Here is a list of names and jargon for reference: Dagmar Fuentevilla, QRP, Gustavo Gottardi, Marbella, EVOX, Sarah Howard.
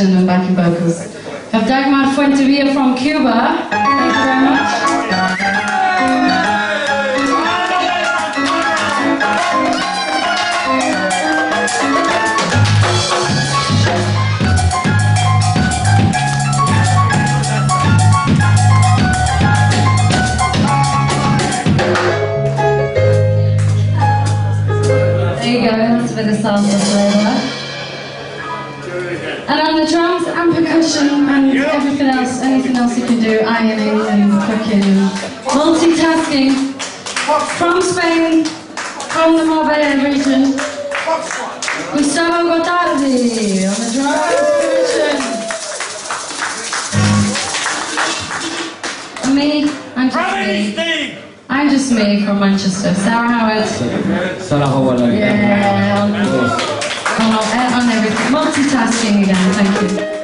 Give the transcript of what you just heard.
And backing vocals of Dagmar Fuentevilla from Cuba. Thank you very much. There you go, that's a bit of sample flavor. And on the drums and percussion and... anything else you can do, ironing and cooking, multitasking, from Spain, from the Marbella region, Gustavo Gottardi on the drums, and me, I'm just me from Manchester, Sarah Howard. Sarah Howard, yeah, on everything, multitasking again, thank you.